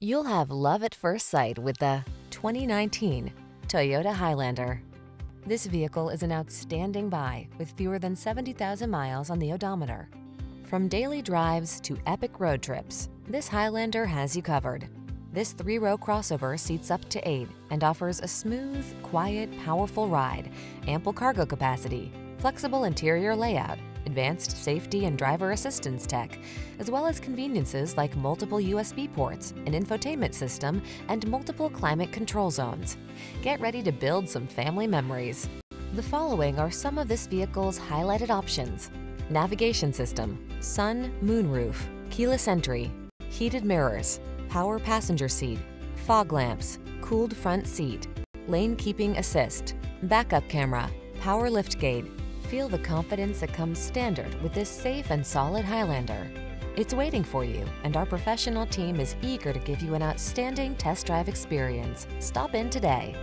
You'll have love at first sight with the 2019 Toyota Highlander. This vehicle is an outstanding buy with fewer than 70,000 miles on the odometer. From daily drives to epic road trips, this Highlander has you covered. This 3-row crossover seats up to 8 and offers a smooth, quiet, powerful ride, ample cargo capacity, flexible interior layout, advanced safety and driver assistance tech, as well as conveniences like multiple USB ports, an infotainment system, and multiple climate control zones. Get ready to build some family memories. The following are some of this vehicle's highlighted options: navigation system, sun, moonroof, keyless entry, heated mirrors, power passenger seat, fog lamps, cooled front seat, lane keeping assist, backup camera, power liftgate. Feel the confidence that comes standard with this safe and solid Highlander. It's waiting for you, and our professional team is eager to give you an outstanding test drive experience. Stop in today.